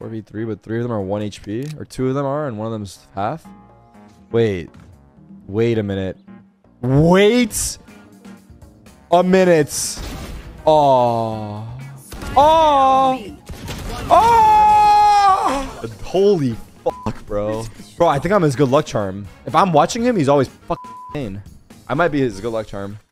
4v3, but three of them are 1 HP? Or two of them are, and one of them's half? Wait. Wait a minute. Wait a minute. Oh. Oh. Oh. Holy fuck, bro. Bro, I think I'm his good luck charm. If I'm watching him, he's always fucking insane. I might be his good luck charm.